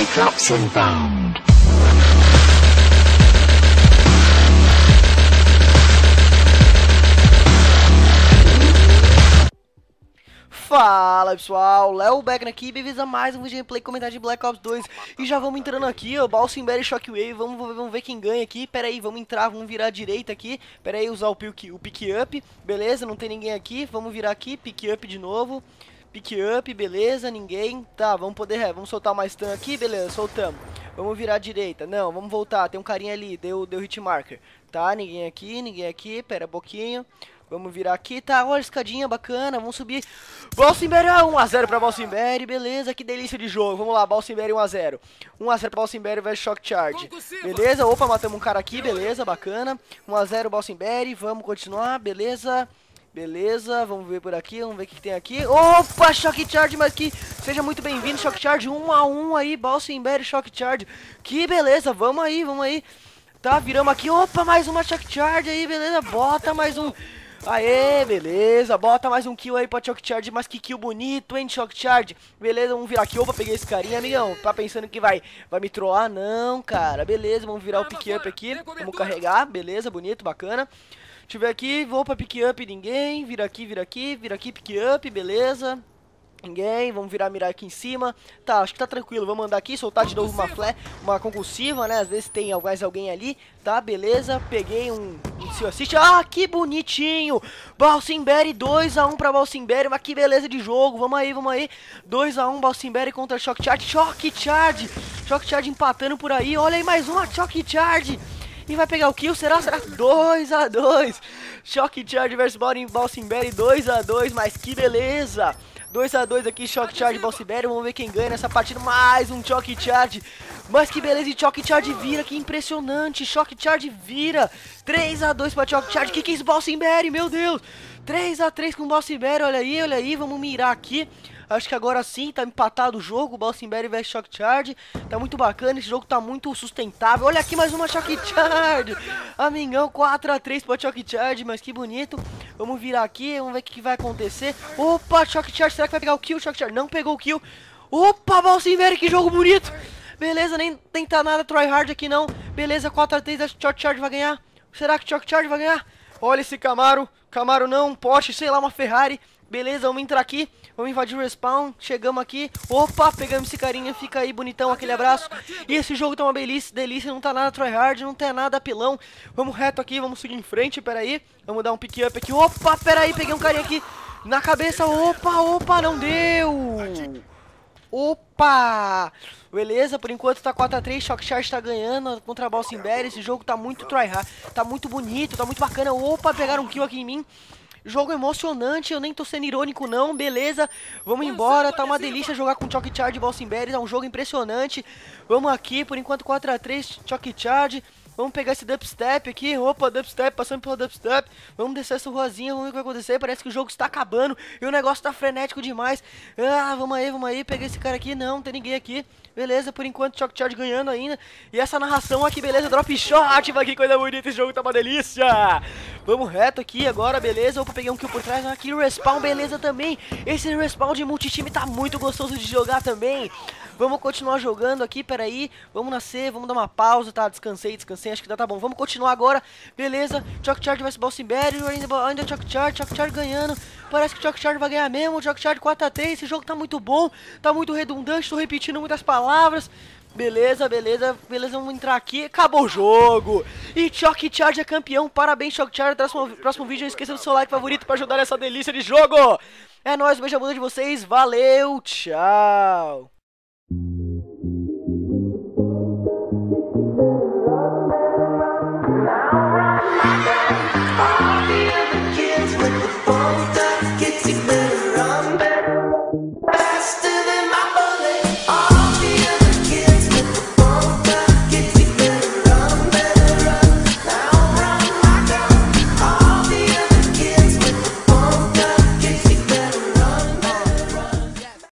supply drops inbound. Fala pessoal, Leo Back aqui, bem-vindos a mais um vídeo de gameplay e comentário de Black Ops 2. E já vamos entrando aqui, ó, Balsamberry e Shockwave, vamos ver quem ganha aqui. Pera aí, vamos entrar, vamos virar à direita aqui. Pera aí, usar o pick up, beleza, não tem ninguém aqui. Vamos virar aqui, pick up de novo. Pick up, beleza, ninguém. Tá, vamos poder, vamos soltar mais stun aqui, beleza, soltamos. Vamos virar à direita, não, vamos voltar, tem um carinha ali, deu hit marker. Tá, ninguém aqui, pera um pouquinho. Vamos virar aqui, tá, olha a escadinha, bacana, vamos subir. Balsamberry, 1x0 pra Balsamberry, beleza, que delícia de jogo. Vamos lá, Balsamberry 1x0. 1x0 pra Balsamberry vs Shock Charge, beleza, opa, matamos um cara aqui, beleza, bacana. 1x0 Balsamberry, vamos continuar, beleza. Beleza, vamos ver por aqui, vamos ver o que tem aqui. Opa, Shock Charge, mas que seja muito bem-vindo, Shock Charge, 1x1 aí, Balsamberry, Shock Charge. Que beleza, vamos aí, vamos aí. Tá, viramos aqui, opa, mais uma Shock Charge aí, beleza, bota mais um. Aê, beleza, bota mais um kill aí pra Shock Charge, mas que kill bonito, hein, Shock Charge. Beleza, vamos virar aqui, opa, peguei esse carinha, amigão. Tá pensando que vai me trollar? Não, cara, beleza, vamos virar o pick-up aqui. Vamos carregar, beleza, bonito, bacana. Deixa eu ver aqui, vou pra pick-up, ninguém. Vira aqui, vira aqui, vira aqui, pick-up, beleza. Ninguém, vamos virar, mirar aqui em cima. Tá, acho que tá tranquilo, vamos andar aqui, soltar de novo uma flash, uma concursiva, né, às vezes tem mais alguém ali. Tá, beleza, peguei um seu assist, ah, que bonitinho. Balsamberry, 2x1 pra Balsamberry, mas que beleza de jogo, vamos aí 2x1 Balsamberry contra Shock Charge. Shock Charge empatando por aí, olha aí mais uma Shock Charge. E vai pegar o kill, será? 2x2, Shock Charge vs Balsamberry, 2x2, mas que beleza. 2x2 aqui, Shock Charge e Balsamberry, vamos ver quem ganha nessa partida, mais um Shock Charge, mas que beleza, Shock Charge vira, que impressionante, Shock Charge vira, 3x2 pra Shock Charge, que é isso, Balsamberry, meu Deus, 3x3 com o Balsamberry, olha aí, vamos mirar aqui, acho que agora sim, tá empatado o jogo, Balsamberry vs Shock Charge, tá muito bacana, esse jogo tá muito sustentável, olha aqui mais uma Shock Charge, amigão, 4x3 pra Shock Charge, mas que bonito. Vamos virar aqui, vamos ver o que vai acontecer. Opa, Shock Charge, será que vai pegar o kill? Shock Charge não pegou o kill. Opa, Balsamberry, que jogo bonito. Beleza, nem tentar nada tryhard aqui não. Beleza, 4x3, acho que Shock Charge vai ganhar. Será que Shock Charge vai ganhar? Olha esse Camaro, Camaro não, um Porsche, sei lá, uma Ferrari. Beleza, vamos entrar aqui, vamos invadir o respawn, chegamos aqui, opa, pegamos esse carinha, fica aí bonitão, aquele abraço. E esse jogo tá uma delícia, não tá nada tryhard, não tá nada apelão. Vamos reto aqui, vamos seguir em frente, pera aí, vamos dar um pick up aqui, opa, pera aí, peguei um carinha aqui na cabeça, opa, não deu. Opa! Beleza, por enquanto tá 4x3, Shock Charge tá ganhando contra a Balsamberry, esse jogo tá muito tryhard, tá muito bonito, tá muito bacana, opa, pegaram um kill aqui em mim. Jogo emocionante, eu nem tô sendo irônico não, beleza, vamos embora, tá uma delícia jogar com Shock Charge e Balsamberry, tá um jogo impressionante, vamos aqui, por enquanto 4x3, Shock Charge, vamos pegar esse dubstep aqui, opa, dubstep, passando pelo dubstep, vamos descer essa ruazinha, vamos ver o que vai acontecer, parece que o jogo está acabando, e o negócio tá frenético demais, ah, vamos aí, peguei esse cara aqui, não tem ninguém aqui, beleza, por enquanto Shock Charge ganhando ainda, e essa narração aqui, beleza, drop shot, vai, que coisa bonita, esse jogo tá uma delícia. Vamos reto aqui agora, beleza, opa, peguei um kill por trás, aqui respawn, beleza também, esse respawn de multitime tá muito gostoso de jogar também, vamos continuar jogando aqui, peraí, vamos nascer, vamos dar uma pausa, tá, descansei, acho que tá bom, vamos continuar agora, beleza, Shock Charge vs Balsamberry, ainda Shock Charge ganhando, parece que Shock Charge vai ganhar mesmo, Shock Charge 4x3, esse jogo tá muito bom, tá muito redundante, tô repetindo muitas palavras. Beleza, vamos entrar aqui, acabou o jogo, e Shock Charge é campeão, parabéns Shock Charge, até o próximo vídeo, não esqueça do seu like favorito pra ajudar nessa delícia de jogo, é nóis, um beijo a bunda de vocês, valeu, tchau.